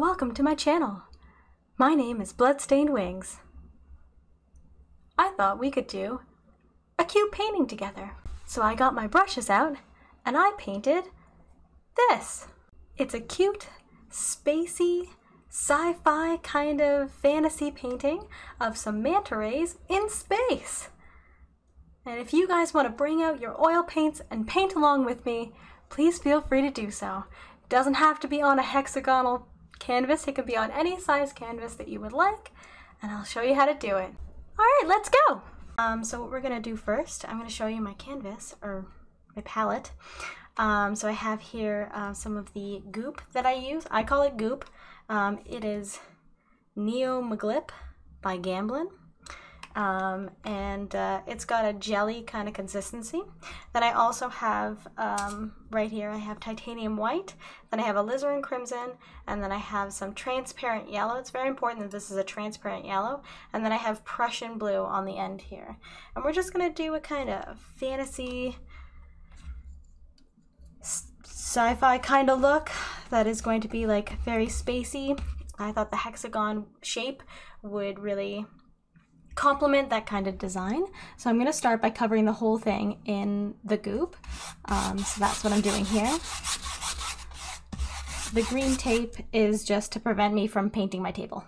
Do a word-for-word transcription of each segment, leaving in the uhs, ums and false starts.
Welcome to my channel. My name is Bloodstained Wings. I thought we could do a cute painting together. So I got my brushes out and I painted this. It's a cute, spacey, sci-fi kind of fantasy painting of some manta rays in space. And if you guys want to bring out your oil paints and paint along with me, please feel free to do so. It doesn't have to be on a hexagonal canvas, it can be on any size canvas that you would like, and I'll show you how to do it. Alright, let's go! Um, so what we're going to do first, I'm going to show you my canvas, or my palette. Um, so I have here uh, some of the goop that I use. I call it goop. Um, it is Neo Maglip by Gamblin. Um, and uh, it's got a jelly kind of consistency. Then I also have, um, right here, I have titanium white, then I have alizarin crimson, and then I have some transparent yellow. It's very important that this is a transparent yellow. And then I have Prussian blue on the end here. And we're just going to do a kind of fantasy, sci-fi kind of look that is going to be like very spacey. I thought the hexagon shape would really complement that kind of design. So I'm going to start by covering the whole thing in the goop. Um, so that's what I'm doing here. The green tape is just to prevent me from painting my table.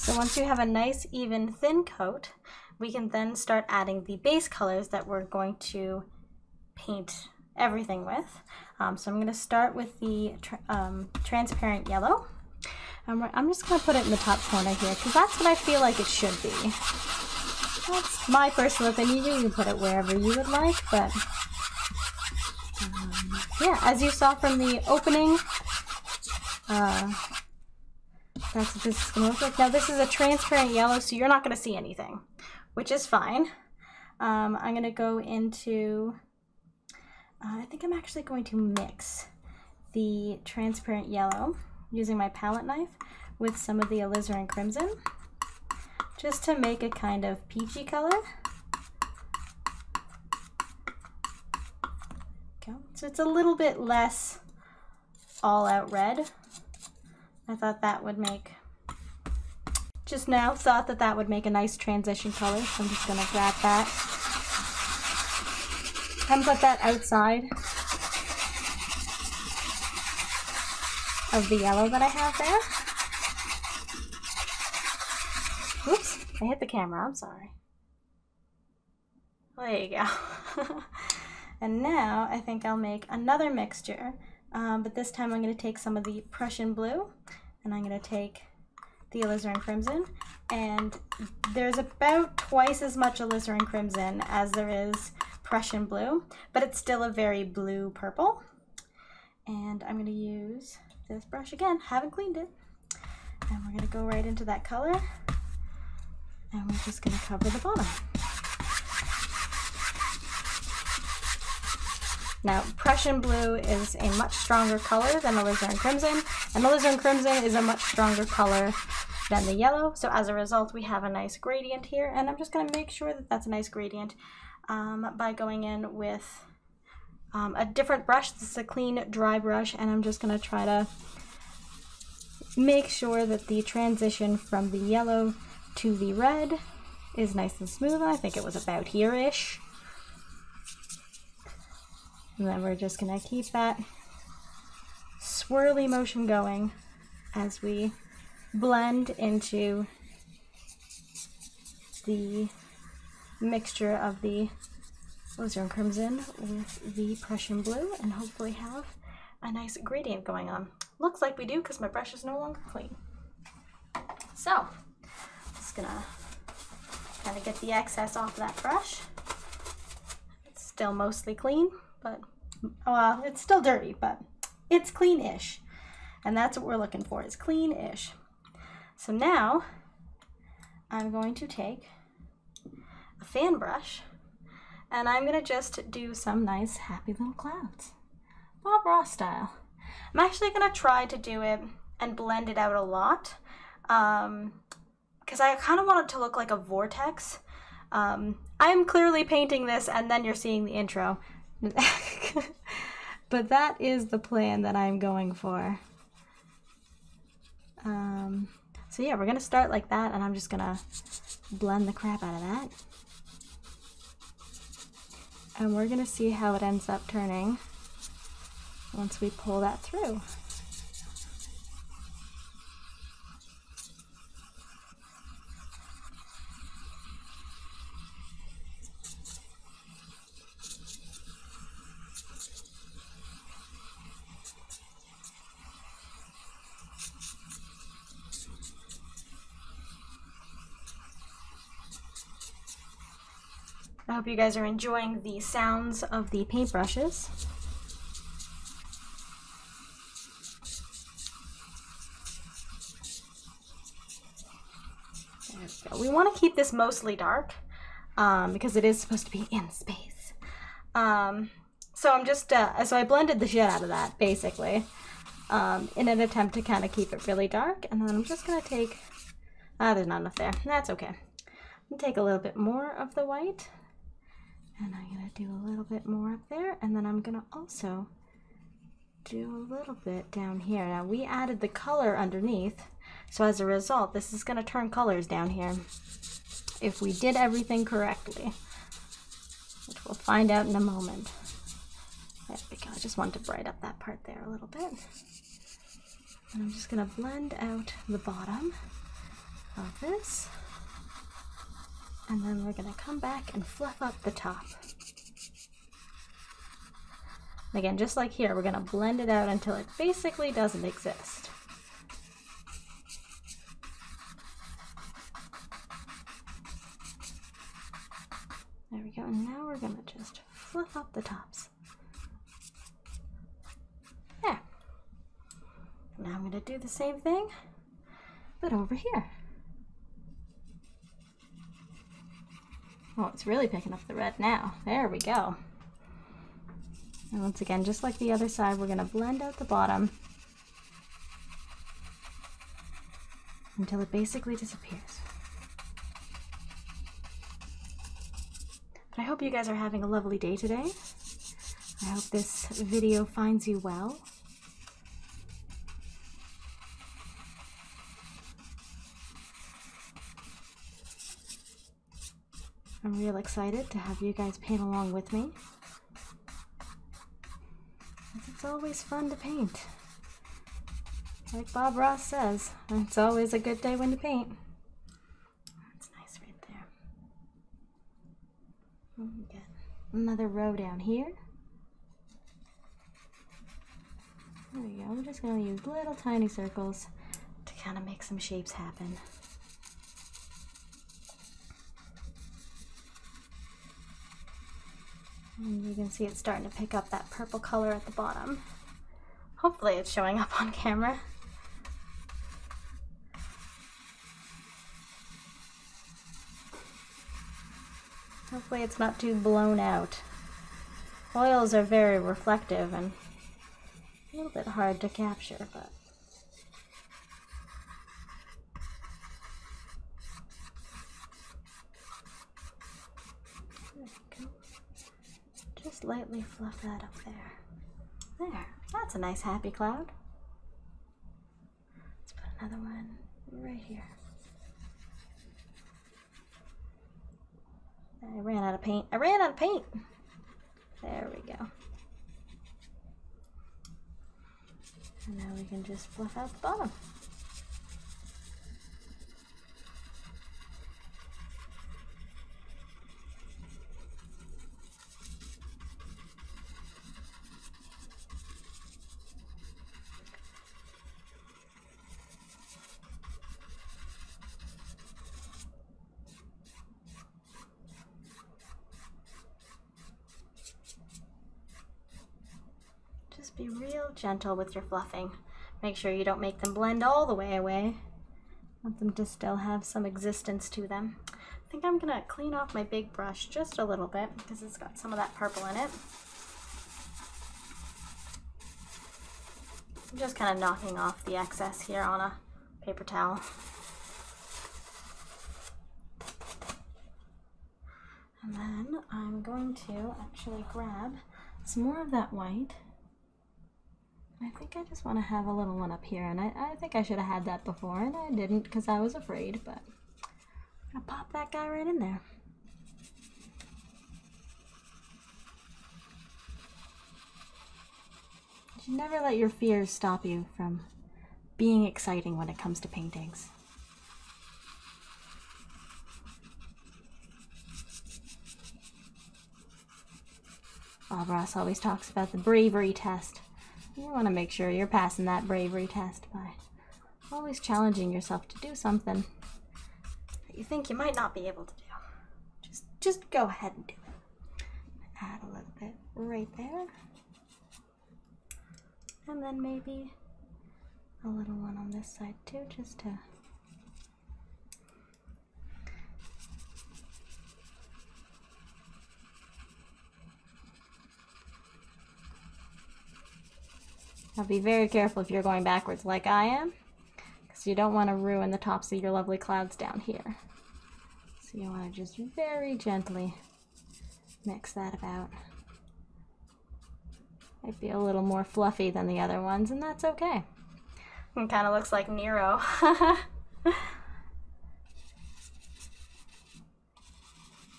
So once you have a nice, even, thin coat, we can then start adding the base colors that we're going to paint everything with. Um, so I'm going to start with the tra um, transparent yellow. Um, I'm just going to put it in the top corner here because that's what I feel like it should be. That's my personal opinion. You can put it wherever you would like, but um, yeah, as you saw from the opening, uh, that's what this is going to look like. Now this is a transparent yellow, so you're not going to see anything, which is fine. Um, I'm going to go into, uh, I think I'm actually going to mix the transparent yellow using my palette knife with some of the alizarin crimson, just to make a kind of peachy color. Okay. So it's a little bit less all out red. I thought that would make, just now thought that that would make a nice transition color, so I'm just going to grab that. Kind of put that outside of the yellow that I have there. Oops, I hit the camera, I'm sorry. There you go. And now I think I'll make another mixture. Um, but this time I'm going to take some of the Prussian blue, and I'm going to take the alizarin crimson, and there's about twice as much alizarin crimson as there is Prussian blue, but it's still a very blue purple. And I'm going to use this brush again, haven't cleaned it, and we're going to go right into that color, and we're just going to cover the bottom. Now, Prussian blue is a much stronger color than alizarin crimson, and alizarin crimson is a much stronger color than the yellow. So as a result, we have a nice gradient here, and I'm just going to make sure that that's a nice gradient um, by going in with um, a different brush. This is a clean, dry brush, and I'm just going to try to make sure that the transition from the yellow to the red is nice and smooth. I think it was about here-ish. And then we're just going to keep that swirly motion going as we blend into the mixture of the alizarin crimson with the Prussian blue, and hopefully have a nice gradient going on. Looks like we do because my brush is no longer clean. So I'm just going to kind of get the excess off that brush. It's still mostly clean, but well, it's still dirty, but it's clean-ish. And that's what we're looking for, is clean-ish. So now I'm going to take a fan brush and I'm gonna just do some nice happy little clouds, Bob Ross style. I'm actually gonna try to do it and blend it out a lot, um, because I kind of want it to look like a vortex. Um, I'm clearly painting this and then you're seeing the intro. But that is the plan that I'm going for. Um, so yeah, we're gonna start like that and I'm just gonna blend the crap out of that. And we're gonna see how it ends up turning once we pull that through. I hope you guys are enjoying the sounds of the paintbrushes. There we go. We want to keep this mostly dark um, because it is supposed to be in space. Um, so I'm just, uh, so I blended the shit out of that basically um, in an attempt to kind of keep it really dark. And then I'm just going to take, ah, there's not enough there. That's okay. I'm going to take a little bit more of the white. And I'm gonna do a little bit more up there, and then I'm gonna also do a little bit down here. Now we added the color underneath, so as a result, this is gonna turn colors down here if we did everything correctly, which we'll find out in a moment. There we go. I just want to brighten up that part there a little bit. And I'm just gonna blend out the bottom of this. And then we're gonna come back and fluff up the top. And again, just like here, we're gonna blend it out until it basically doesn't exist. There we go, and now we're gonna just fluff up the tops. There. Now I'm gonna do the same thing, but over here. Oh, it's really picking up the red now. There we go. And once again, just like the other side, we're going to blend out the bottom until it basically disappears. But I hope you guys are having a lovely day today. I hope this video finds you well. I'm real excited to have you guys paint along with me. It's always fun to paint. Like Bob Ross says, it's always a good day when to paint. That's nice right there. We got another row down here. There we go. We're just going to use little tiny circles to kind of make some shapes happen. And you can see it's starting to pick up that purple color at the bottom. Hopefully it's showing up on camera. Hopefully it's not too blown out. Oils are very reflective and a little bit hard to capture, but just lightly fluff that up there. There, that's a nice happy cloud. Let's put another one right here. I ran out of paint. I ran out of paint! There we go. And now we can just fluff out the bottom. be real gentle with your fluffing. Make sure you don't make them blend all the way away. Want them to still have some existence to them. I think I'm gonna clean off my big brush just a little bit because it's got some of that purple in it. I'm just kind of knocking off the excess here on a paper towel. And then I'm going to actually grab some more of that white. I think I just want to have a little one up here, and I, I think I should have had that before, and I didn't because I was afraid, but I'm going to pop that guy right in there. You should never let your fears stop you from being exciting when it comes to paintings. Bob Ross always talks about the bravery test. You want to make sure you're passing that bravery test by always challenging yourself to do something that you think you might not be able to do. Just, just go ahead and do it. Add a little bit right there. And then maybe a little one on this side too, just to... Now be very careful if you're going backwards like I am, because you don't want to ruin the tops of your lovely clouds down here. So you want to just very gently mix that about. Might be a little more fluffy than the other ones, and that's okay. It kind of looks like Nero.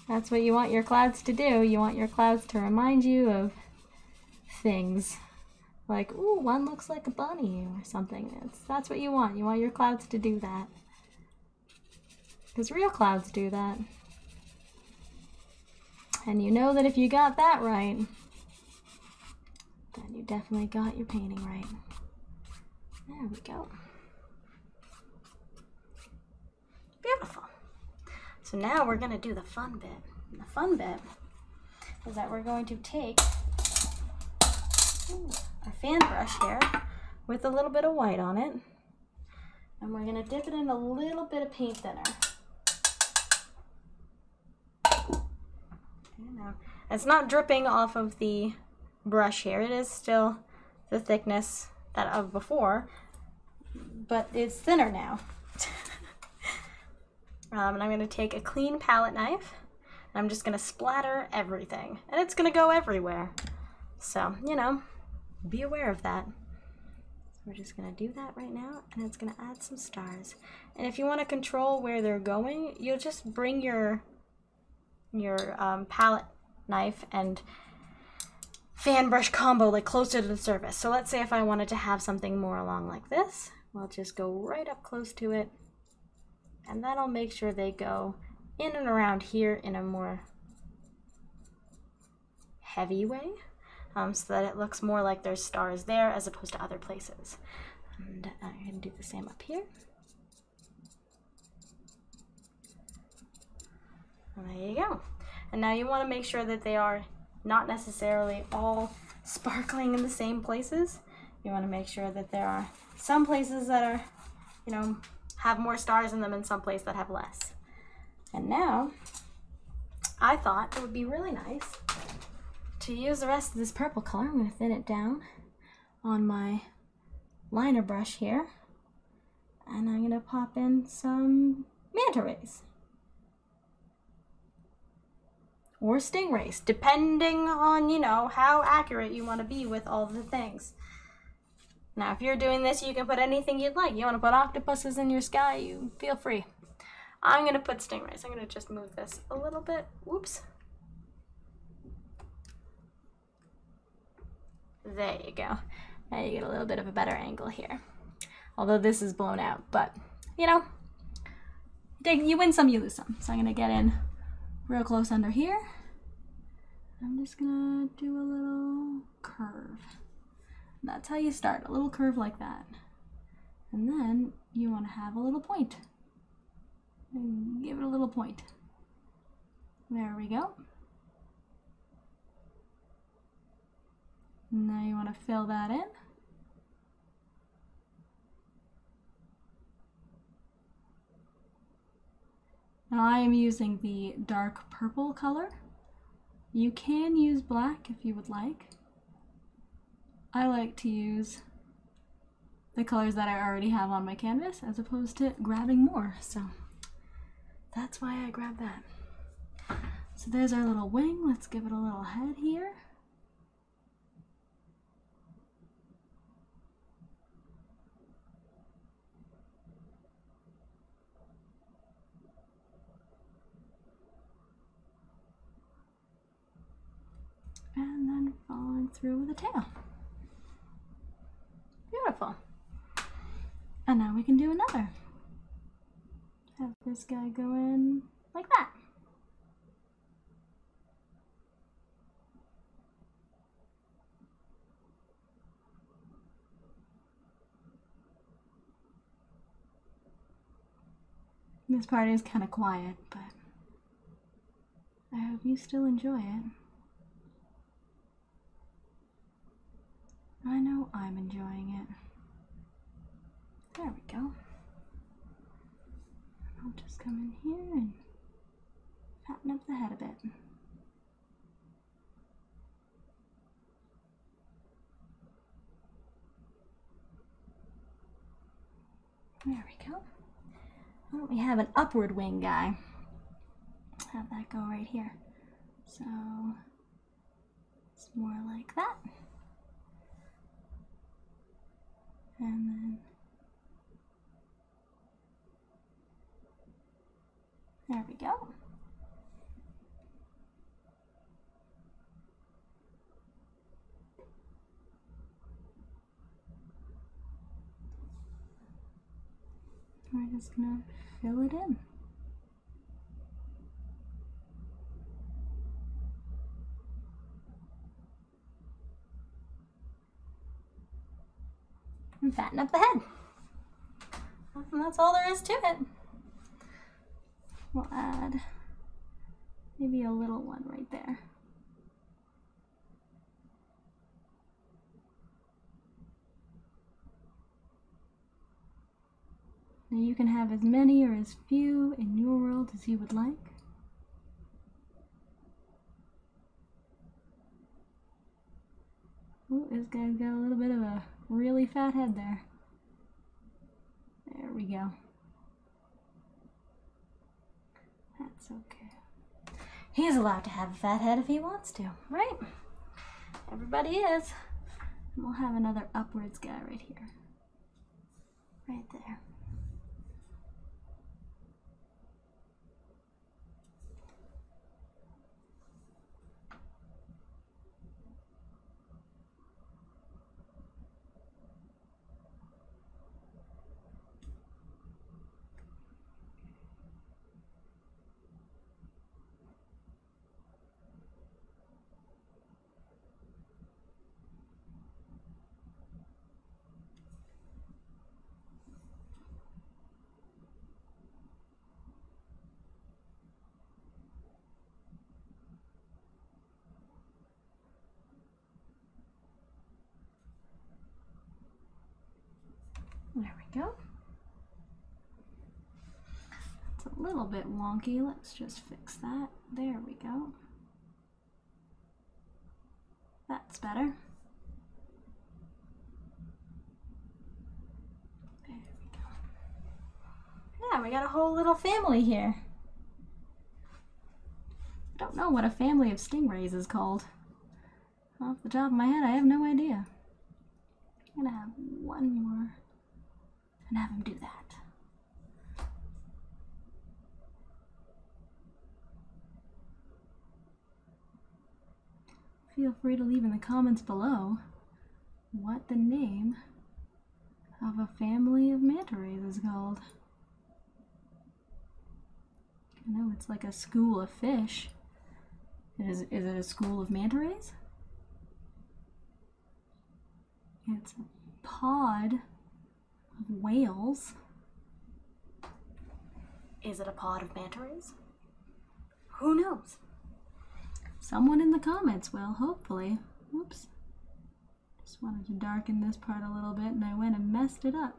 That's what you want your clouds to do. You want your clouds to remind you of things. Like, ooh, one looks like a bunny or something. It's, that's what you want. You want your clouds to do that. Because real clouds do that. And you know that if you got that right, then you definitely got your painting right. There we go. Beautiful. So now we're going to do the fun bit. And the fun bit is that we're going to take... Ooh. Our fan brush here with a little bit of white on it, and we're going to dip it in a little bit of paint thinner. It's not dripping off of the brush here, it is still the thickness that of before, but it's thinner now. um, and I'm going to take a clean palette knife, and I'm just going to splatter everything, and it's going to go everywhere, so you know, be aware of that. So we're just going to do that right now, and it's going to add some stars. And if you want to control where they're going, you'll just bring your your um, palette knife and fan brush combo like closer to the surface. So let's say if I wanted to have something more along like this, we'll just go right up close to it, and that'll make sure they go in and around here in a more heavy way. Um, so that it looks more like there's stars there as opposed to other places. And I'm going to do the same up here. And there you go. And now you want to make sure that they are not necessarily all sparkling in the same places. You want to make sure that there are some places that are, you know, have more stars in them and some places that have less. And now, I thought it would be really nice to use the rest of this purple color. I'm going to thin it down on my liner brush here, and I'm going to pop in some manta rays or stingrays, depending on, you know, how accurate you want to be with all the things. Now if you're doing this, you can put anything you'd like. You want to put octopuses in your sky, you feel free. I'm going to put stingrays. I'm going to just move this a little bit. Whoops. There you go. Now you get a little bit of a better angle here. Although this is blown out, but you know, you win some, you lose some. So I'm gonna get in real close under here. I'm just gonna do a little curve. And that's how you start, a little curve like that. And then you wanna have a little point. And give it a little point. There we go. Now you want to fill that in. Now I am using the dark purple color. You can use black if you would like. I like to use the colors that I already have on my canvas as opposed to grabbing more, so that's why I grabbed that. So there's our little wing. Let's give it a little head here. And then following through with a tail. Beautiful. And now we can do another. Have this guy go in like that. This part is kind of quiet, but I hope you still enjoy it. I know I'm enjoying it. There we go. I'll just come in here and fatten up the head a bit. There we go. Well, we have an upward wing guy. Have that go right here. So it's more like that. And then there we go. We're just gonna fill it in. And fatten up the head. And that's all there is to it. We'll add maybe a little one right there. Now you can have as many or as few in your world as you would like. Ooh, this guy's got a little bit of a really fat head there. There we go. That's okay. He's allowed to have a fat head if he wants to, right? Everybody is. And we'll have another upwards guy right here. Right there. There we go. It's a little bit wonky. Let's just fix that. There we go. That's better. There we go. Yeah, we got a whole little family here. I don't know what a family of stingrays is called. Off the top of my head, I have no idea. I'm gonna have one more. And have him do that. Feel free to leave in the comments below what the name of a family of manta rays is called. I know it's like a school of fish. Is, is it a school of manta rays? It's a pod. Whales. Is it a pod of manta rays? Who knows? Someone in the comments will hopefully. Whoops. Just wanted to darken this part a little bit, and I went and messed it up.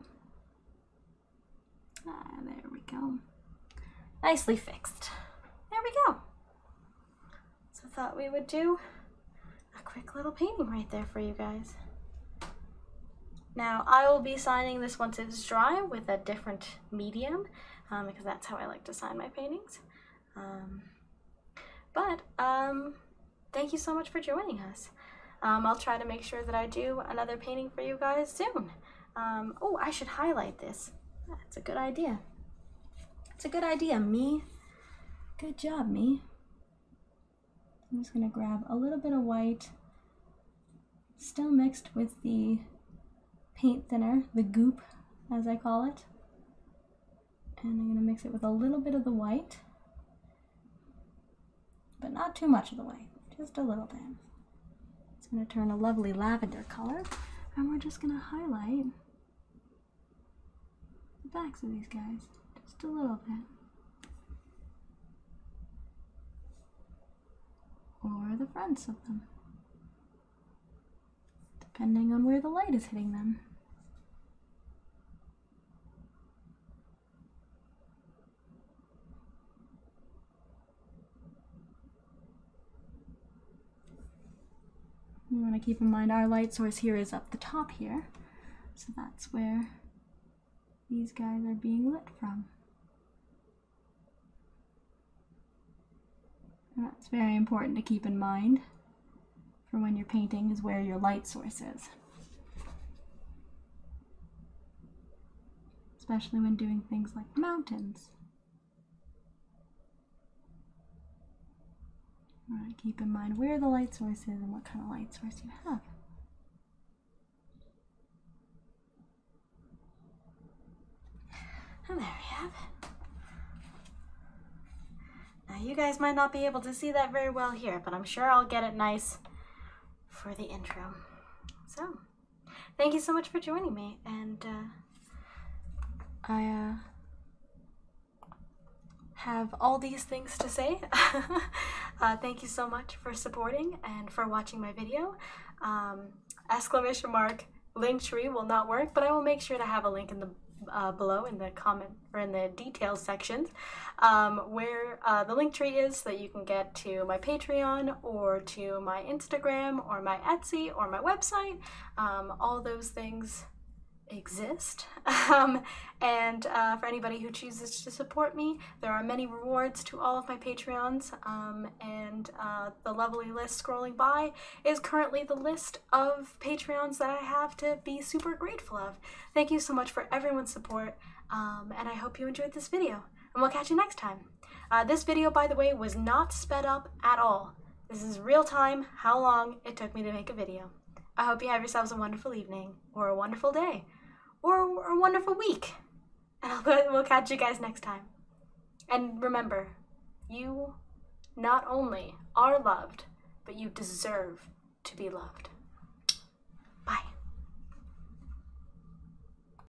Ah, there we go. Nicely fixed. There we go. So I thought we would do a quick little painting right there for you guys. Now, I will be signing this once it's dry with a different medium, um, because that's how I like to sign my paintings. Um, but, um, thank you so much for joining us. Um, I'll try to make sure that I do another painting for you guys soon. Um, oh, I should highlight this. That's a good idea. It's a good idea, me. Good job, me. I'm just going to grab a little bit of white, still mixed with the paint thinner, the goop, as I call it. And I'm going to mix it with a little bit of the white, but not too much of the white, just a little bit. It's going to turn a lovely lavender color, and we're just going to highlight the backs of these guys, just a little bit. Or the fronts of them, depending on where the light is hitting them. You want to keep in mind our light source here is up the top here, so that's where these guys are being lit from. That's very important to keep in mind for when you're painting, is where your light source is. Especially when doing things like mountains. Right, keep in mind where the light source is and what kind of light source you have. And there we have it. You guys might not be able to see that very well here, but I'm sure I'll get it nice for the intro. So, thank you so much for joining me, and uh, I uh, have all these things to say. uh, thank you so much for supporting and for watching my video. Um, exclamation mark Linktree will not work, but I will make sure to have a link in the Uh, below in the comment or in the details sections, um, where uh, the link tree is, so that you can get to my Patreon or to my Instagram or my Etsy or my website. Um, all those things exist. um, and uh, for anybody who chooses to support me, there are many rewards to all of my Patreons, um, and uh, the lovely list scrolling by is currently the list of Patreons that I have to be super grateful of. Thank you so much for everyone's support, um, and I hope you enjoyed this video, and we'll catch you next time. Uh, this video, by the way, was not sped up at all. This is real time how long it took me to make a video. I hope you have yourselves a wonderful evening, or a wonderful day, or a wonderful week, and I'll, we'll catch you guys next time. And remember, you not only are loved, but you deserve to be loved.